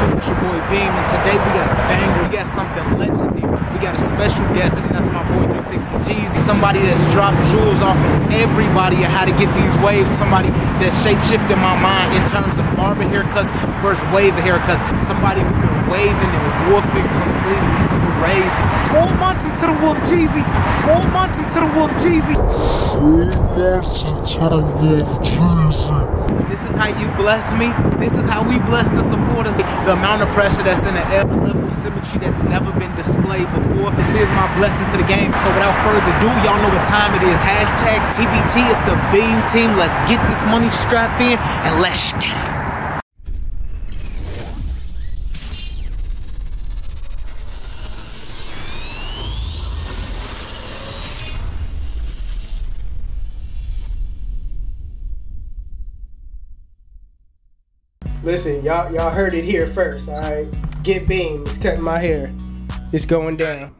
YouTube, it's your boy Beam, and today we got a banger, we got something legendary, we got a special guest, and that's my boy 360 Jeezy, somebody that's dropped jewels off on everybody on how to get these waves, somebody that's shape-shifted my mind in terms of barber haircuts versus wave haircuts, somebody who's been waving and woofing completely crazy. 4 months into the Wolf Jeezy, 4 months into the Wolf Jeezy, 4 months into the Wolf Jeezy. This is how you bless me. This is how we bless the supporters. The amount of pressure that's in the air, the level of symmetry that's never been displayed before. This is my blessing to the game. So without further ado, y'all know what time it is. Hashtag TBT. It's the Beam Team. Let's get this money strapped in and let's get. Listen, y'all heard it here first, all right? Get beams, cutting my hair. It's going down.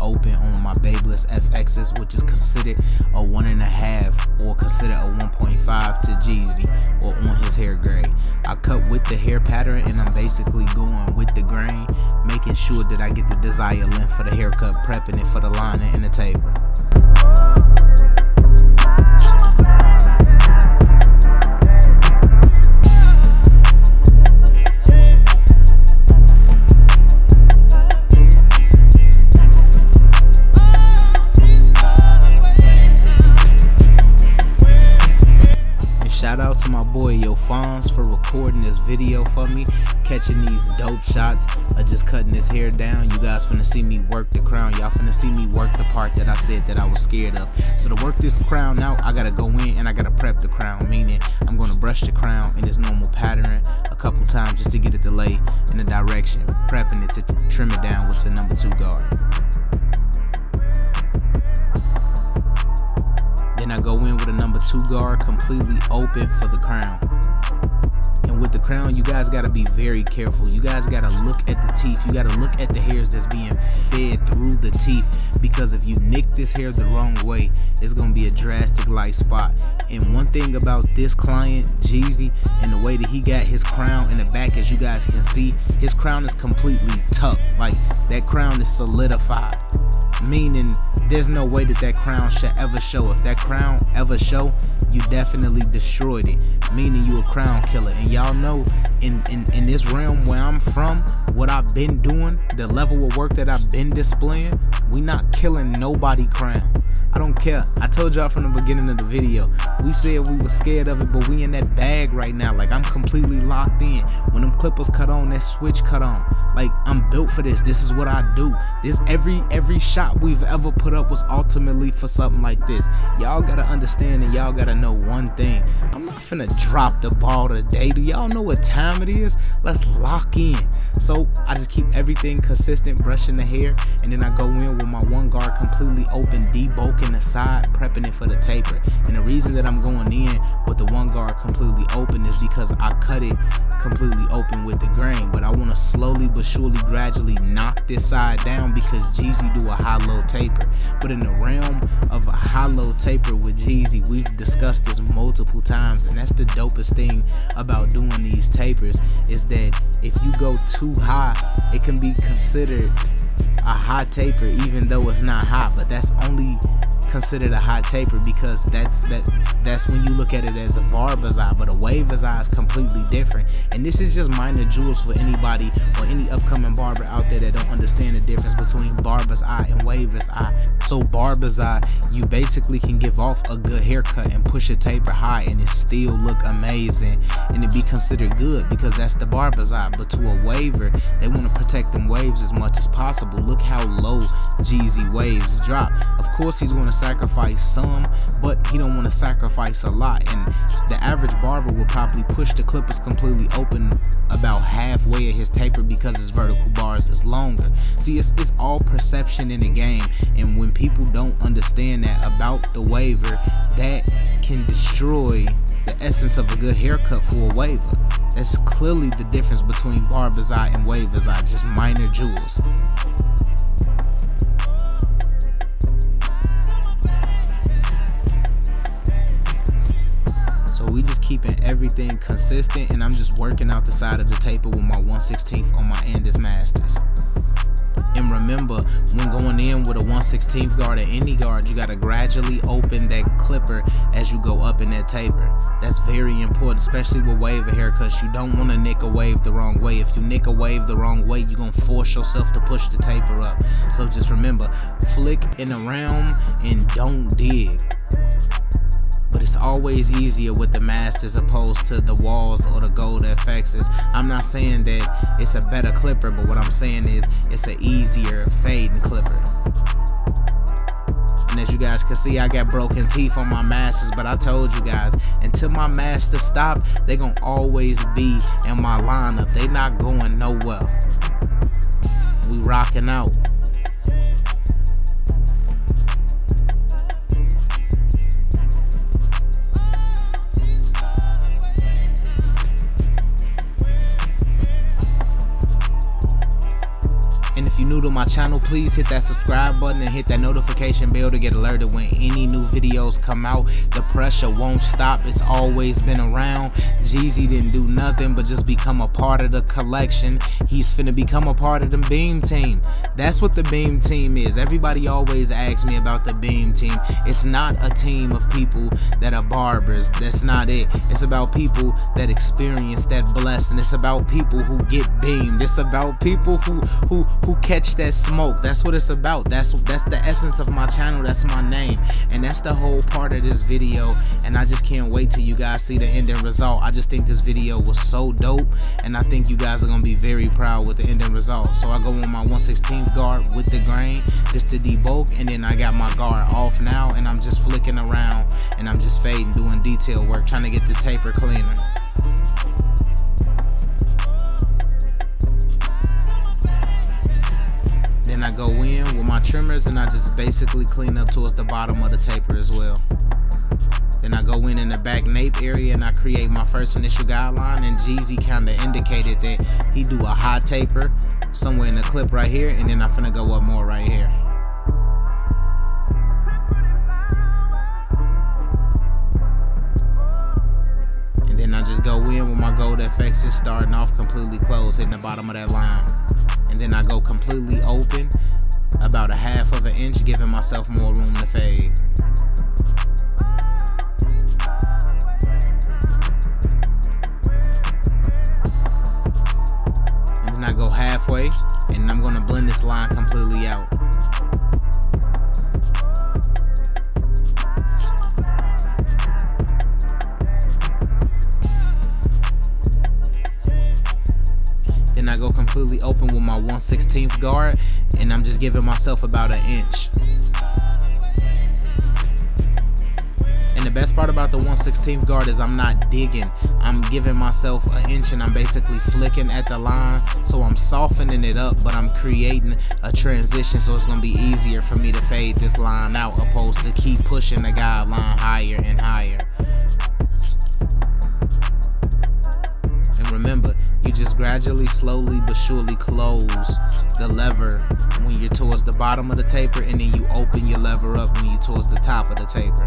Open on my Babyliss FXs, which is considered a 1.5 or considered a 1.5 to Jeezy, or on his hair grade. I cut with the hair pattern and I'm basically going with the grain, making sure that I get the desired length for the haircut, prepping it for the lining and the taper. Shout out to my boy Yofons for recording this video for me, catching these dope shots of just cutting this hair down. You guys finna see me work the crown. Y'all finna see me work the part that I said that I was scared of. So to work this crown out, I gotta go in and I gotta prep the crown, meaning I'm gonna brush the crown in its normal pattern a couple times just to get it to lay in the direction, prepping it to trim it down with the #2 guard. Then I go in with a #2 guard completely open for the crown. And with the crown, you guys gotta be very careful. You guys gotta look at the teeth. You gotta look at the hairs that's being fed through the teeth, because if you nick this hair the wrong way, it's gonna be a drastic light spot. And one thing about this client, Jeezy, and the way that he got his crown in the back, as you guys can see, his crown is completely tucked. Like, that crown is solidified, meaning there's no way that that crown should ever show. If that crown ever show, you definitely destroyed it, meaning you a crown killer. And y'all know in this realm where I'm from, what I've been doing, the level of work that I've been displaying, we not killing nobody crown. I don't care. I told y'all from the beginning of the video, we said we were scared of it, but we in that bag right now. Like, I'm completely locked in. When them clippers cut on, that switch cut on. Like, I'm built for this. This is what I do. This every shot we've ever put up was ultimately for something like this. Y'all gotta understand and y'all gotta know one thing. I'm not finna drop the ball today. Do y'all know what time it is? Let's lock in. So I just keep everything consistent, brushing the hair, and then I go in with my one guard completely open, deboking the side, prepping it for the taper. And the reason that I'm going in with the one guard completely open is because I cut it completely open with the grain, but I want to slowly but surely gradually knock this side down, because Jeezy do a hollow taper. But in the realm of a hollow taper with Jeezy, we've discussed this multiple times, and that's the dopest thing about doing these tapers, is that if you go too high, it can be considered a high taper even though it's not high, but that's only considered a high taper because that's when you look at it as a bar bazaar, but a wave bazaar is completely different. And this is just minor jewels for anybody or any upcoming barber out there that don't understand the difference between bar bazaar and wave bazaar. So bar bazaar, you basically can give off a good haircut and push a taper high and it still look amazing and it be considered good because that's the bar bazaar. But to a waver, they want to protect them waves as much as possible. Look how low Jeezy waves drop. Of course he's going to sacrifice some, but he don't want to sacrifice a lot, and the average barber will probably push the clippers completely open about halfway of his taper because his vertical bars is longer. See, it's all perception in the game, and when people don't understand that about the waver, that can destroy the essence of a good haircut for a waver. That's clearly the difference between bar bazaar and wave bazaar, just minor jewels. We just keeping everything consistent, and I'm just working out the side of the taper with my 1/16 on my Andis Masters. And remember, when going in with a 1/16 guard or any guard, you got to gradually open that clipper as you go up in that taper. That's very important, especially with wave haircuts. You don't want to nick a wave the wrong way. If you nick a wave the wrong way, you're going to force yourself to push the taper up. So just remember, flick in the realm and don't dig. But it's always easier with the Masters opposed to the walls or the gold FXs. I'm not saying that it's a better clipper, but what I'm saying is it's an easier fading clipper. And as you guys can see, I got broken teeth on my Masters, but I told you guys, until my Masters stop, they're gonna always be in my lineup. They not going nowhere. We rocking out. New to my channel, please hit that subscribe button and hit that notification bell to get alerted when any new videos come out. The pressure won't stop, it's always been around. Jeezy didn't do nothing but just become a part of the collection. He's finna become a part of the Beam Team. That's what the Beam Team is. Everybody always asks me about the Beam Team. It's not a team of people that are barbers. That's not it. It's about people that experience that blessing. It's about people who get beamed. It's about people who catch that smoke. That's what it's about. That's the essence of my channel. That's my name, and that's the whole part of this video. And I just can't wait till you guys see the ending result. I just think this video was so dope, and I think you guys are gonna be very proud with the ending result. So I go on my 1/16 guard with the grain just to debulk, and then I got my guard off now, and I'm just flicking around and I'm just fading, doing detail work, trying to get the taper cleaner. Then I go in with my trimmers and I just basically clean up towards the bottom of the taper as well. Then I go in the back nape area and I create my first initial guideline, and Jeezy kind of indicated that he do a high taper somewhere in the clip right here, and then I'm finna go up more right here. And then I just go in with my gold FXs, starting off completely closed, hitting the bottom of that line. And then I go completely open, about a half of an inch, giving myself more room to fade. And then I go halfway, and I'm gonna blend this line completely out. Then I go completely open with my 1/16 guard, and I'm just giving myself about an inch. And the best part about the 1/16 guard is I'm not digging. I'm giving myself an inch, and I'm basically flicking at the line, so I'm softening it up, but I'm creating a transition, so it's gonna be easier for me to fade this line out opposed to keep pushing the guideline higher and higher. And remember, you just gradually, slowly but surely close the lever when you're towards the bottom of the taper, and then you open your lever up when you're towards the top of the taper.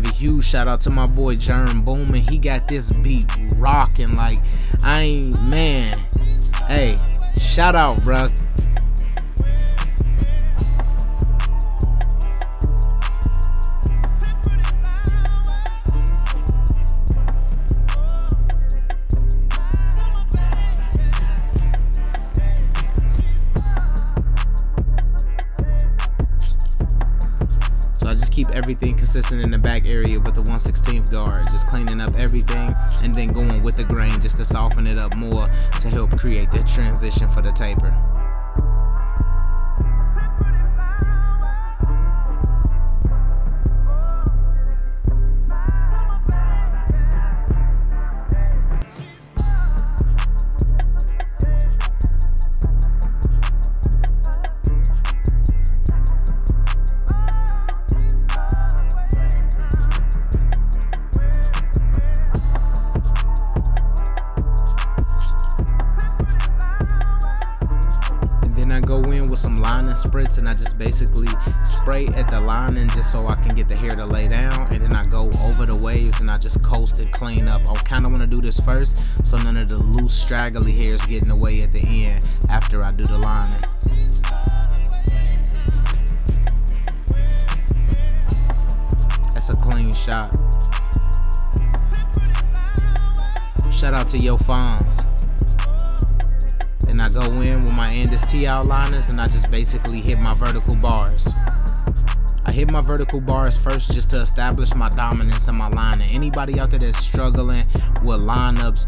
give a huge shout out to my boy Jerm Bowman. He got this beat rocking. Like, I ain't, man. Hey, shout out, bro. Keep everything consistent in the back area with the 1/16 guard, just cleaning up everything and then going with the grain just to soften it up more to help create the transition for the taper. Spritz, and I just basically spray at the lining just so I can get the hair to lay down, and then I go over the waves and I just coast and clean up. I kind of want to do this first so none of the loose straggly hairs get in the way at the end after I do the lining. That's a clean shot. Shout out to Yo Fonz. And I go in with my Andis T out liners, and I just basically hit my vertical bars. I hit my vertical bars first just to establish my dominance in my liner. Anybody out there that's struggling with lineups,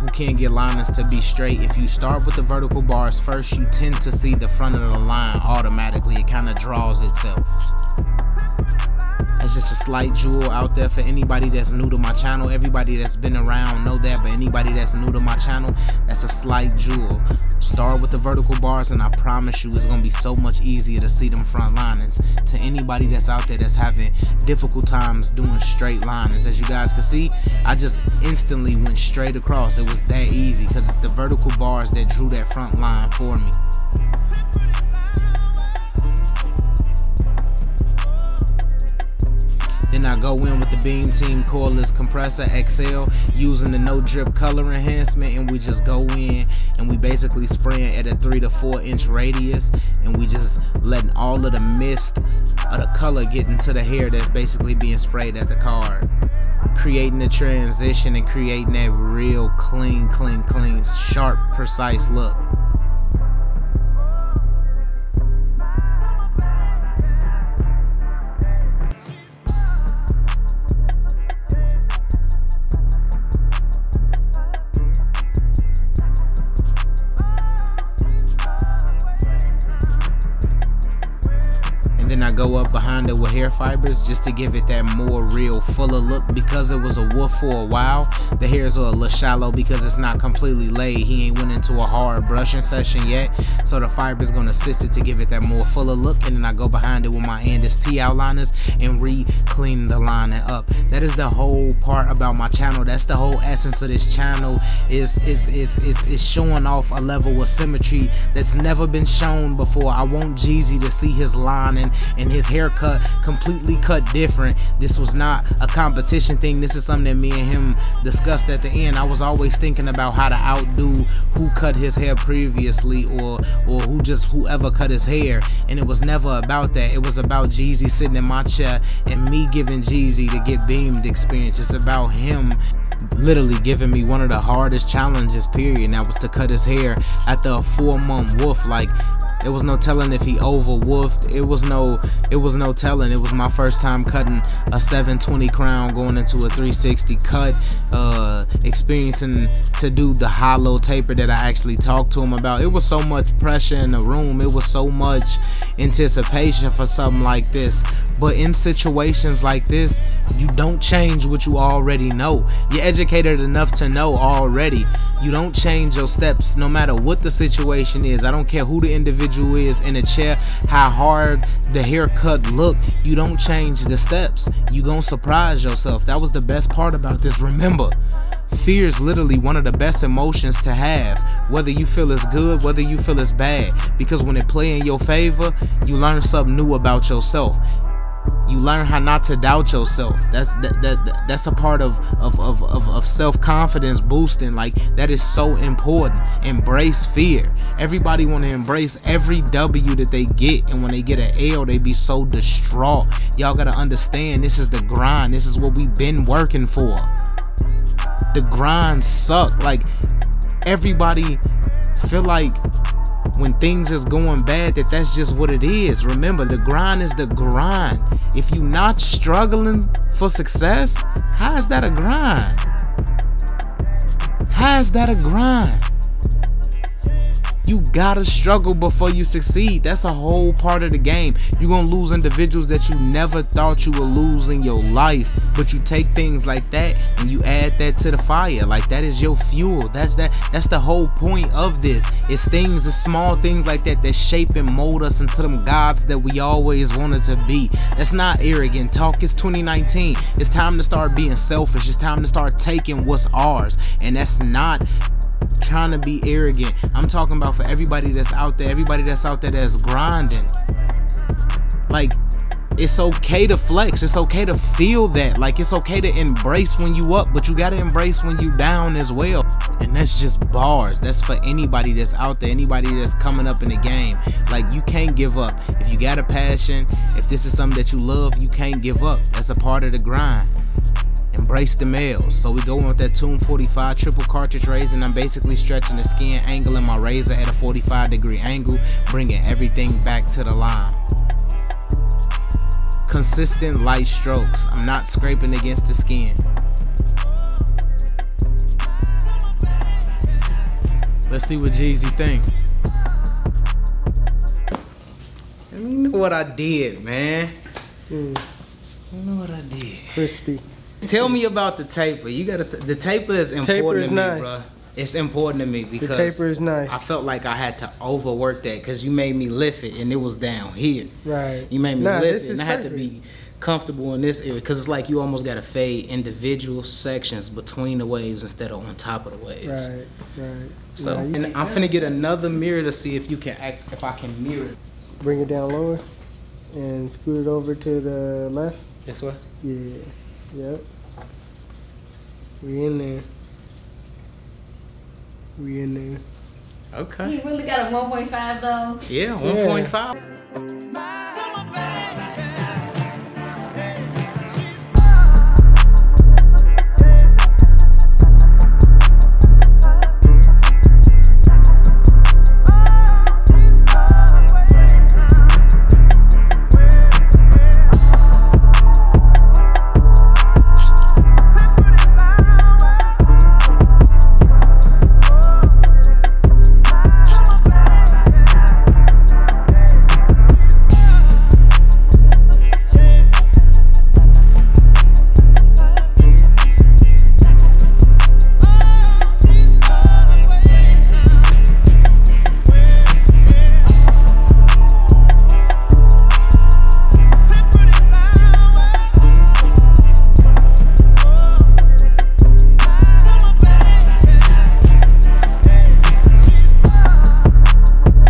who can't get liners to be straight, if you start with the vertical bars first, you tend to see the front of the line automatically. It kind of draws itself. It's just a slight jewel out there for anybody that's new to my channel. Everybody that's been around know that, but anybody that's new to my channel, that's a slight jewel. Start with the vertical bars, and I promise you it's going to be so much easier to see them front linings. To anybody that's out there that's having difficult times doing straight linings, as you guys can see, I just instantly went straight across. It was that easy because it's the vertical bars that drew that front line for me. Then I go in with the Beam Team Cordless Compressor XL using the no drip color enhancement, and we just go in and we basically spraying at a 3 to 4 inch radius, and we just letting all of the mist of the color get into the hair that's basically being sprayed at the card, creating the transition and creating that real clean, sharp, precise look. Go up behind it with hair fibers just to give it that more real, fuller look. Because it was a woof for a while, the hairs are a little shallow because it's not completely laid. He ain't went into a hard brushing session yet, so the fibers gonna assist it to give it that more fuller look. And then I go behind it with my Andis T outliners and re-clean the lining up. That is the whole part about my channel. That's the whole essence of this channel, is showing off a level of symmetry that's never been shown before. I want Jeezy to see his lining and his haircut completely cut different. This was not a competition thing. This is something that me and him discussed at the end. I was always thinking about how to outdo who cut his hair previously, or whoever cut his hair, and it was never about that. It was about Jeezy sitting in my chair and me giving Jeezy the Get Beamed experience. It's about him literally giving me one of the hardest challenges, period, and that was to cut his hair after a 4-month woof. Like, it was no telling if he over-woofed. It was no telling. It was my first time cutting a 720 crown, going into a 360 cut, experiencing to do the hollow taper that I actually talked to him about. It was so much pressure in the room. It was so much anticipation for something like this. But in situations like this, you don't change what you already know. You're educated enough to know already. You don't change your steps no matter what the situation is. I don't care who the individual is in the chair, how hard the haircut look, you don't change the steps. You gonna surprise yourself. That was the best part about this. Remember, fear is literally one of the best emotions to have, whether you feel it's good, whether you feel it's bad, because when it plays in your favor, you learn something new about yourself. You learn how not to doubt yourself. That's a part of self-confidence boosting. Like, that is so important. Embrace fear. Everybody want to embrace every W that they get, and when they get an L, they be so distraught. Y'all gotta understand, this is the grind. This is what we've been working for. The grind suck. Like, everybody feel like when things is going bad, that's just what it is. Remember, the grind is the grind. If you're not struggling for success, how is that a grind? How is that a grind? You gotta struggle before you succeed. That's a whole part of the game. You're gonna lose individuals that you never thought you would lose in your life, but you take things like that and you add that to the fire. Like, that is your fuel. That's the whole point of this. It's things, it's small things like that that shape and mold us into them gods that we always wanted to be. That's not arrogant talk. It's 2019. It's time to start being selfish. It's time to start taking what's ours. And that's not trying to be arrogant. I'm talking about for everybody that's out there, that's grinding. Like, it's okay to flex, it's okay to feel that, like, it's okay to embrace when you up, but you gotta embrace when you down as well. And that's just bars. That's for anybody that's out there, anybody that's coming up in the game. Like, you can't give up. If you got a passion, if this is something that you love, you can't give up. That's a part of the grind. Embrace the males. So we go on with that Tomb45 triple cartridge razor, and I'm basically stretching the skin, angling my razor at a 45-degree angle, bringing everything back to the line. Consistent light strokes. I'm not scraping against the skin. Let's see what Jeezy thinks. I mean, you know what I did, man. You know what I did. Crispy. Tell me about the taper. You gotta the taper is important to me, nice. Bro. It's important to me because the taper is nice. I felt like I had to overwork that because you made me lift it and it was down here. Right. You made me lift it and I had to be comfortable in this area because it's like you almost gotta fade individual sections between the waves instead of on top of the waves. Right. Right. So and I'm finna get another mirror to see if you can if I can mirror it. Bring it down lower and scoot it over to the left. This way. Yeah. Yep. We in there. We in there. Okay. You really got a 1.5 though? Yeah, 1.5.